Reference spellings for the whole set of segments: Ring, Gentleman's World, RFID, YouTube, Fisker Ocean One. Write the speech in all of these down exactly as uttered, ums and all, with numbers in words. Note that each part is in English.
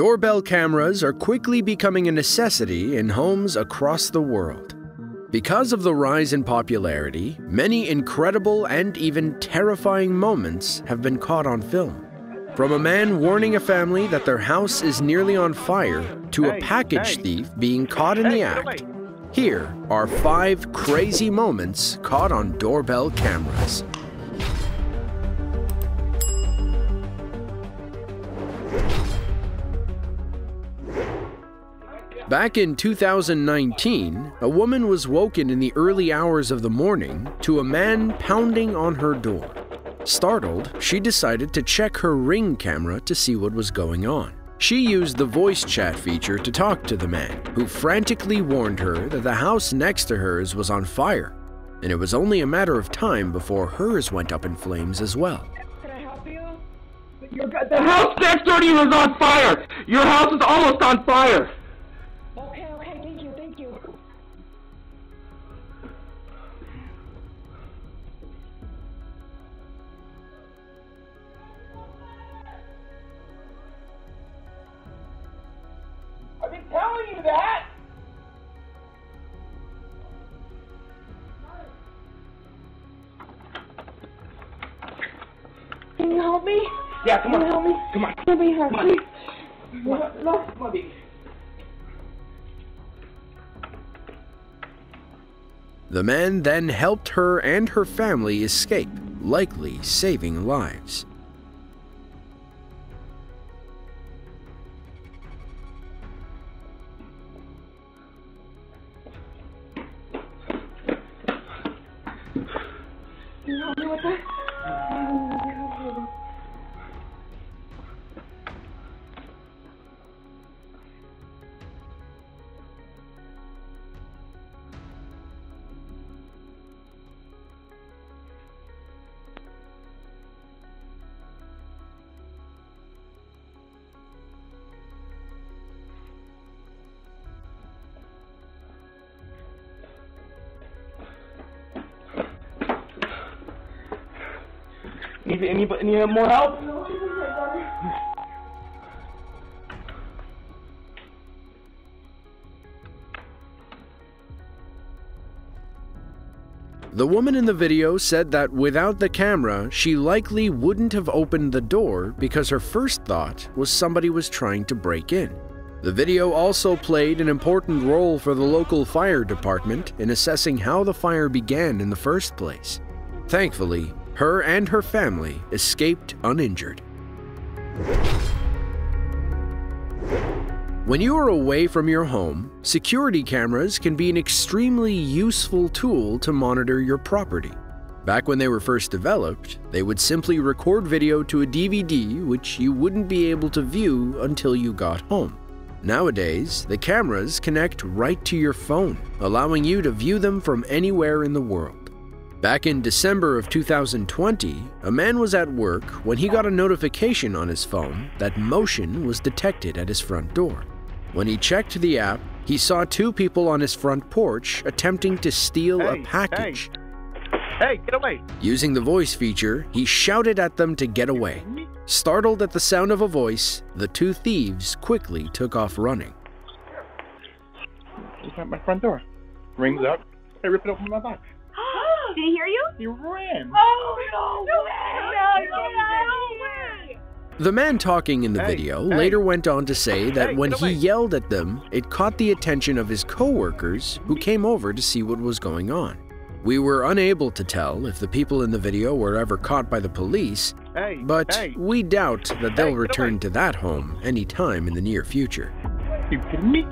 Doorbell cameras are quickly becoming a necessity in homes across the world. Because of the rise in popularity, many incredible and even terrifying moments have been caught on film. From a man warning a family that their house is nearly on fire to a package thief being caught in the act, here are five crazy moments caught on doorbell cameras. Back in two thousand nineteen, a woman was woken in the early hours of the morning to a man pounding on her door. Startled, she decided to check her Ring camera to see what was going on. She used the voice chat feature to talk to the man, who frantically warned her that the house next to hers was on fire, and it was only a matter of time before hers went up in flames as well. Can I help you? Your, the house next door to you is on fire! Your house is almost on fire! I've been telling you that! Can you help me? Yeah, come on. Can you help me? Come on. Let me help you. Come on. No, come on, baby. The man then helped her and her family escape, likely saving lives. Need anybody need more help? The woman in the video said that without the camera, she likely wouldn't have opened the door because her first thought was somebody was trying to break in. The video also played an important role for the local fire department in assessing how the fire began in the first place. Thankfully, her and her family escaped uninjured. When you are away from your home, security cameras can be an extremely useful tool to monitor your property. Back when they were first developed, they would simply record video to a D V D which you wouldn't be able to view until you got home. Nowadays, the cameras connect right to your phone, allowing you to view them from anywhere in the world. Back in December of two thousand twenty, a man was at work when he got a notification on his phone that motion was detected at his front door. When he checked the app, he saw two people on his front porch attempting to steal hey, a package. Hey. hey, get away! Using the voice feature, he shouted at them to get away. Startled at the sound of a voice, the two thieves quickly took off running. It's at my front door. Rings up. I rip it open my box. Did he hear you? He ran. Oh, no, no way. No, no, no way. The man talking in the hey, video hey. later went on to say that hey, when he yelled at them, it caught the attention of his co-workers who came over to see what was going on. We were unable to tell if the people in the video were ever caught by the police, hey, but hey. we doubt that they'll hey, return away. to that home anytime in the near future. Are you kidding me?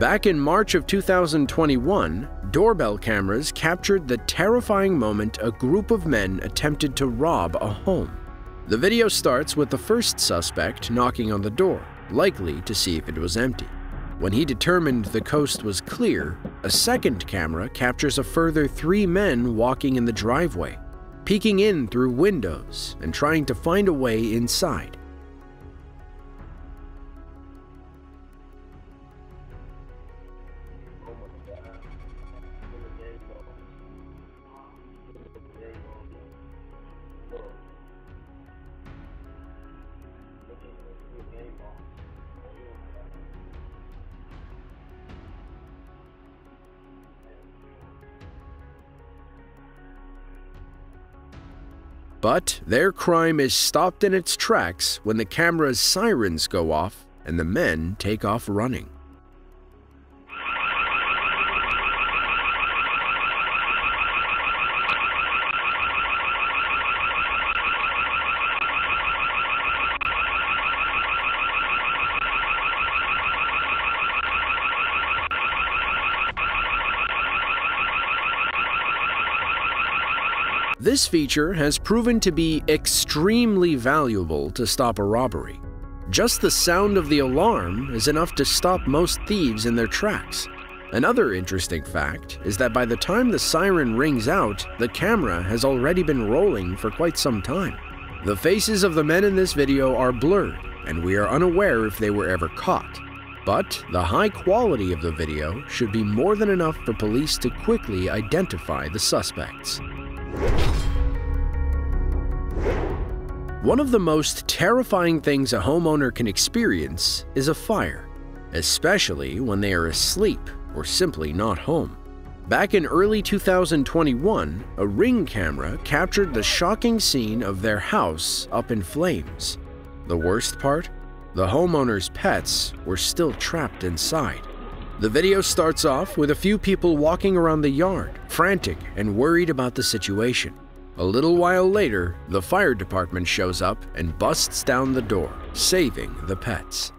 Back in March of two thousand twenty-one, doorbell cameras captured the terrifying moment a group of men attempted to rob a home. The video starts with the first suspect knocking on the door, likely to see if it was empty. When he determined the coast was clear, a second camera captures a further three men walking in the driveway, peeking in through windows and trying to find a way inside. But their crime is stopped in its tracks when the camera's sirens go off and the men take off running. This feature has proven to be extremely valuable to stop a robbery. Just the sound of the alarm is enough to stop most thieves in their tracks. Another interesting fact is that by the time the siren rings out, the camera has already been rolling for quite some time. The faces of the men in this video are blurred, and we are unaware if they were ever caught. But the high quality of the video should be more than enough for police to quickly identify the suspects. One of the most terrifying things a homeowner can experience is a fire, especially when they are asleep or simply not home. Back in early two thousand twenty-one, a Ring camera captured the shocking scene of their house up in flames. The worst part? The homeowner's pets were still trapped inside. The video starts off with a few people walking around the yard, frantic and worried about the situation. A little while later, the fire department shows up and busts down the door, saving the pets.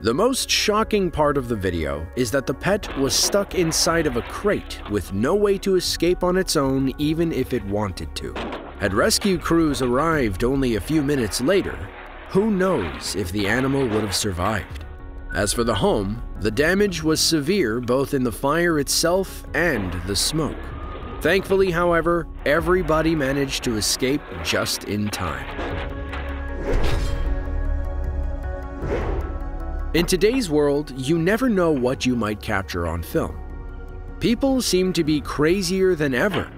The most shocking part of the video is that the pet was stuck inside of a crate with no way to escape on its own even if it wanted to. Had rescue crews arrived only a few minutes later, who knows if the animal would have survived. As for the home, the damage was severe both in the fire itself and the smoke. Thankfully, however, everybody managed to escape just in time. In today's world, you never know what you might capture on film. People seem to be crazier than ever.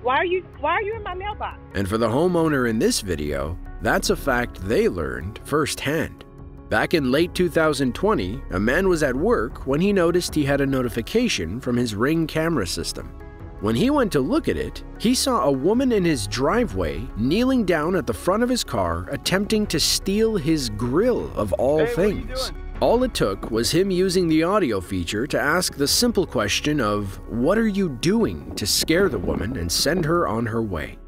Why are you, why are you in my mailbox? And for the homeowner in this video, that's a fact they learned firsthand. Back in late two thousand twenty, a man was at work when he noticed he had a notification from his Ring camera system. When he went to look at it, he saw a woman in his driveway kneeling down at the front of his car attempting to steal his grill of all hey, things. All it took was him using the audio feature to ask the simple question of, "What are you doing?" to scare the woman and send her on her way.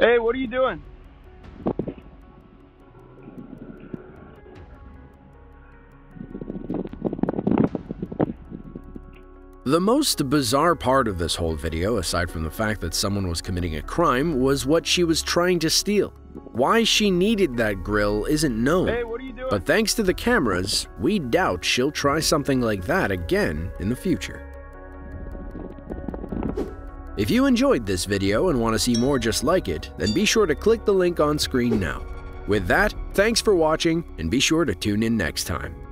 Hey, what are you doing? The most bizarre part of this whole video, aside from the fact that someone was committing a crime, was what she was trying to steal. Why she needed that grill isn't known, hey, what are you doing? But thanks to the cameras, we doubt she'll try something like that again in the future. If you enjoyed this video and want to see more just like it, then be sure to click the link on screen now. With that, thanks for watching and be sure to tune in next time.